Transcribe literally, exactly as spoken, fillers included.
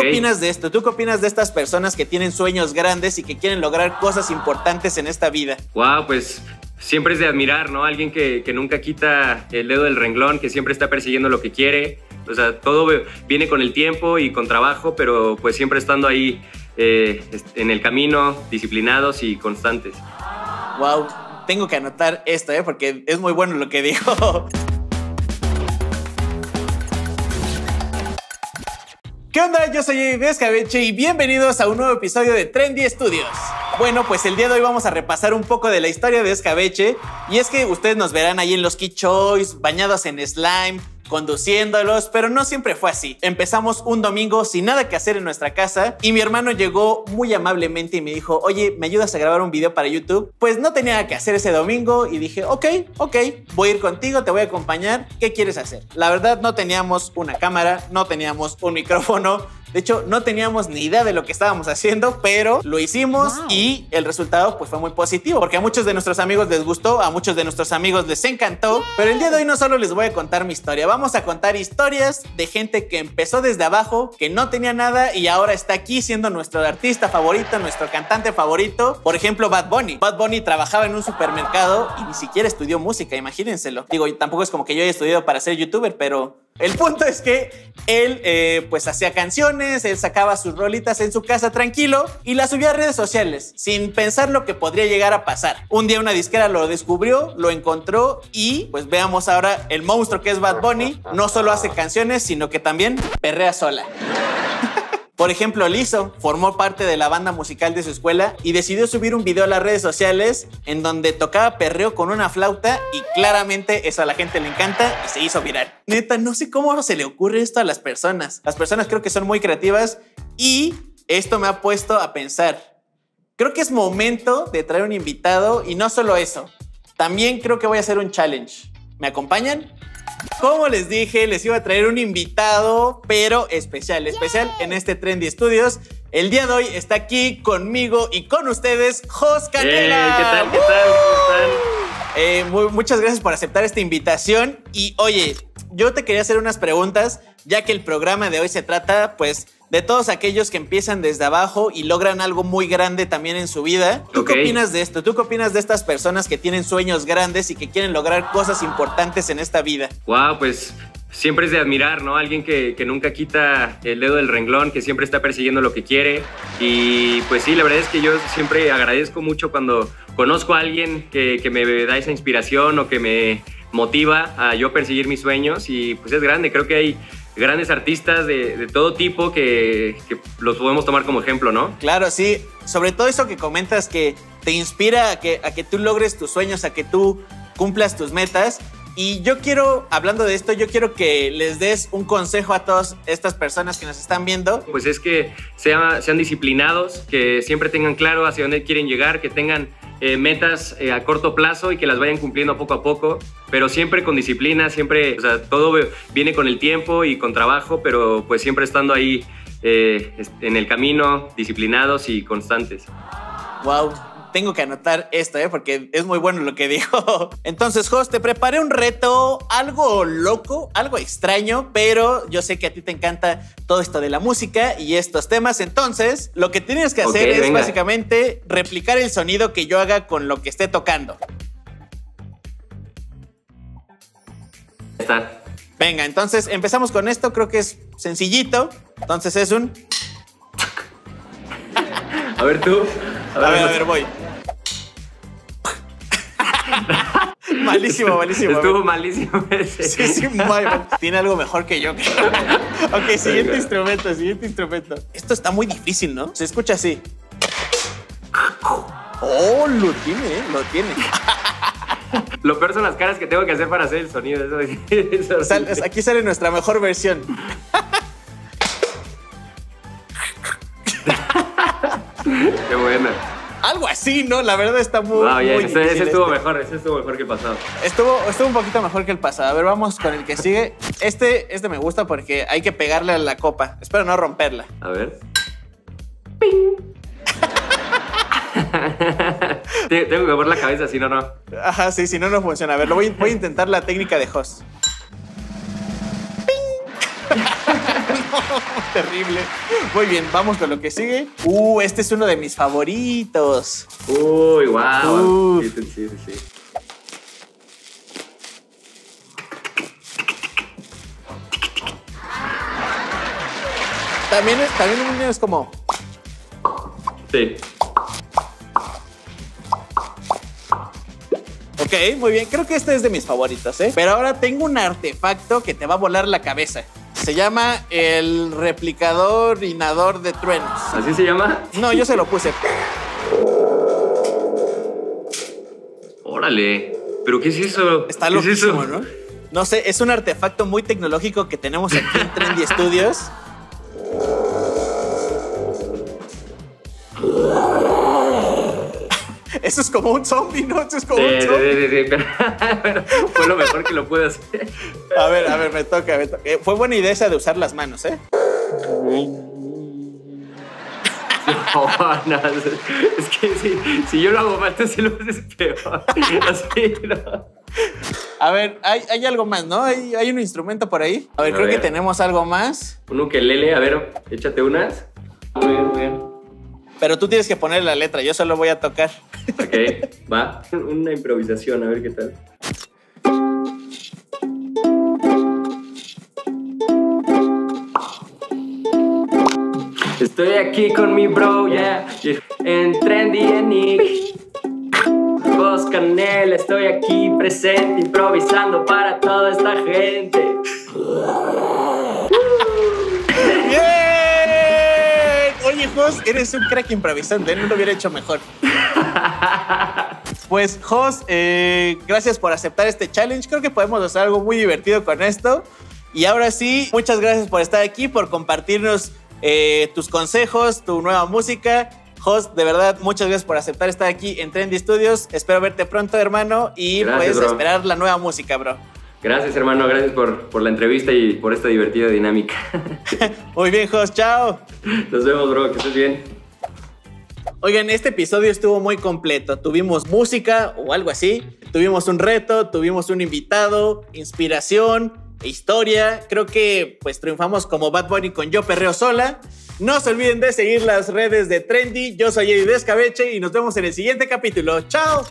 qué opinas de esto? ¿Tú qué opinas de estas personas que tienen sueños grandes y que quieren lograr cosas importantes en esta vida? Wow, pues siempre es de admirar, ¿no? Alguien que, que nunca quita el dedo del renglón, que siempre está persiguiendo lo que quiere. O sea, todo viene con el tiempo y con trabajo, pero pues siempre estando ahí eh, en el camino, disciplinados y constantes. Wow, tengo que anotar esto, ¿eh? Porque es muy bueno lo que dijo. ¿Qué onda? Yo soy Eddy Skabeche y bienvenidos a un nuevo episodio de Trendy Studios. Bueno, pues el día de hoy vamos a repasar un poco de la historia de Skabeche, y es que ustedes nos verán ahí en los Kid Choice, bañados en slime, conduciéndolos, pero no siempre fue así. Empezamos un domingo sin nada que hacer en nuestra casa y mi hermano llegó muy amablemente y me dijo, oye, ¿me ayudas a grabar un video para YouTube? Pues no tenía nada que hacer ese domingo y dije, ok, ok, voy a ir contigo, te voy a acompañar, ¿qué quieres hacer? La verdad, no teníamos una cámara, no teníamos un micrófono, de hecho, no teníamos ni idea de lo que estábamos haciendo, pero lo hicimos. Wow. Y el resultado pues, fue muy positivo, porque a muchos de nuestros amigos les gustó, a muchos de nuestros amigos les encantó, pero el día de hoy no solo les voy a contar mi historia, vamos a contar historias de gente que empezó desde abajo, que no tenía nada y ahora está aquí siendo nuestro artista favorito, nuestro cantante favorito. Por ejemplo, Bad Bunny. Bad Bunny trabajaba en un supermercado y ni siquiera estudió música, imagínenselo. Digo, tampoco es como que yo haya estudiado para ser youtuber, pero... el punto es que él eh, pues hacía canciones, él sacaba sus rolitas en su casa tranquilo y las subía a redes sociales sin pensar lo que podría llegar a pasar. Un día una disquera lo descubrió, lo encontró y pues veamos ahora el monstruo que es Bad Bunny. No solo hace canciones, sino que también perrea sola. Por ejemplo, Lizzo formó parte de la banda musical de su escuela y decidió subir un video a las redes sociales en donde tocaba perreo con una flauta y claramente eso a la gente le encanta y se hizo viral. Neta, no sé cómo se le ocurre esto a las personas. Las personas creo que son muy creativas y esto me ha puesto a pensar. Creo que es momento de traer un invitado y no solo eso. También creo que voy a hacer un challenge. ¿Me acompañan? Como les dije, les iba a traer un invitado, pero especial, especial en este Trendy Studios. El día de hoy está aquí conmigo y con ustedes, Jos Canela. ¿Qué tal? ¿Qué tal? ¿Cómo están? Eh, muy, muchas gracias por aceptar esta invitación. Y oye, yo te quería hacer unas preguntas, ya que el programa de hoy se trata, pues, de todos aquellos que empiezan desde abajo y logran algo muy grande también en su vida. ¿Tú okay. qué opinas de esto? ¿Tú qué opinas de estas personas que tienen sueños grandes y que quieren lograr cosas importantes en esta vida? Wow, pues siempre es de admirar, ¿no? Alguien que, que nunca quita el dedo del renglón, que siempre está persiguiendo lo que quiere. Y pues sí, la verdad es que yo siempre agradezco mucho cuando conozco a alguien que, que me da esa inspiración o que me motiva a yo perseguir mis sueños. Y pues es grande, creo que hay grandes artistas de, de todo tipo que, que los podemos tomar como ejemplo, ¿no? Claro, sí. Sobre todo eso que comentas que te inspira a que, a que tú logres tus sueños, a que tú cumplas tus metas. Y yo quiero, hablando de esto, yo quiero que les des un consejo a todas estas personas que nos están viendo. Pues es que sea, sean disciplinados, que siempre tengan claro hacia dónde quieren llegar, que tengan eh, metas eh, a corto plazo y que las vayan cumpliendo poco a poco, pero siempre con disciplina, siempre, o sea, todo viene con el tiempo y con trabajo, pero pues siempre estando ahí eh, en el camino, disciplinados y constantes. Wow. Tengo que anotar esto, ¿eh? Porque es muy bueno lo que dijo. Entonces, Jos, te preparé un reto, algo loco, algo extraño, pero yo sé que a ti te encanta todo esto de la música y estos temas. Entonces, lo que tienes que hacer okay, es venga. básicamente replicar el sonido que yo haga con lo que esté tocando. Está. Venga, entonces empezamos con esto. Creo que es sencillito. Entonces es un... A ver tú. A ver, a ver, a ver voy. Malísimo, malísimo. Estuvo malísimo ese. Sí, sí, mal. Tiene algo mejor que yo. Ok, siguiente instrumento, siguiente instrumento. Esto está muy difícil, ¿no? Se escucha así. Oh, lo tiene, ¿eh? Lo tiene. Lo peor son las caras que tengo que hacer para hacer el sonido. Eso, eso Sal, aquí sale nuestra mejor versión. Qué buena. Algo así, ¿no? La verdad está muy, wow, yeah, muy ese, ese estuvo este. mejor, ese estuvo mejor que el pasado. Estuvo, estuvo un poquito mejor que el pasado. A ver, vamos con el que sigue. Este, este me gusta porque hay que pegarle a la copa. Espero no romperla. A ver. ¡Ping! Tengo que mover la cabeza, si no, no. Ajá, sí, si no, no funciona. A ver, lo voy, voy a intentar la técnica de Jos. ¡Ping! Terrible. Muy bien, vamos con lo que sigue. Uh, este es uno de mis favoritos. Uy, wow. Sí, sí, sí, sí. También, también un niño es como... Sí. Ok, muy bien. Creo que este es de mis favoritos, ¿eh? Pero ahora tengo un artefacto que te va a volar la cabeza. Se llama el replicador inador de truenos. ¿Así se llama? No, yo se lo puse. Órale. ¿Pero qué es eso? Está loquísimo, ¿no? No sé, es un artefacto muy tecnológico que tenemos aquí en Trendy Studios. Eso es como un zombie, ¿no? Eso es como sí, un zombie. Sí, sí, sí, pero, pero fue lo mejor que lo pude hacer. A ver, a ver, me toca, me toca. Fue buena idea esa de usar las manos, ¿eh? No, no, es que si, si yo lo hago mal, entonces lo haces peor. Así, no. A ver, hay, hay algo más, ¿no? Hay, hay un instrumento por ahí. A ver, a creo ver. que tenemos algo más. Un ukelele, a ver, échate unas. Muy bien, muy bien. Pero tú tienes que poner la letra, yo solo voy a tocar. Ok, va. Una improvisación, a ver qué tal. Estoy aquí con mi bro, ya. Yeah. En Trendy, en Nick. Jos Canela, estoy aquí presente, improvisando para toda esta gente. Jos, eres un crack improvisante, no lo hubiera hecho mejor. Pues, Jos, eh, gracias por aceptar este challenge. Creo que podemos hacer algo muy divertido con esto. Y ahora sí, muchas gracias por estar aquí, por compartirnos eh, tus consejos, tu nueva música. Jos, de verdad, muchas gracias por aceptar estar aquí en Trendy Studios. Espero verte pronto, hermano, y puedes esperar la nueva música, bro. Gracias, hermano. Gracias por, por la entrevista y por esta divertida dinámica. Muy bien, Jos. Chao. Nos vemos, bro. Que estés bien. Oigan, este episodio estuvo muy completo. Tuvimos música o algo así. Tuvimos un reto, tuvimos un invitado, inspiración, historia. Creo que pues triunfamos como Bad Bunny con Yo Perreo Sola. No se olviden de seguir las redes de Trendy. Yo soy Eddy Skabeche y nos vemos en el siguiente capítulo. Chao.